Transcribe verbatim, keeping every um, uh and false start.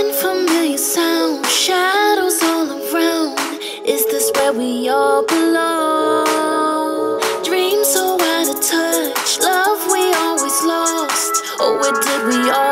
Unfamiliar sound, shadows all around. Is this where we all belong? Dreams so out of touch, love we always lost. Oh, where did we all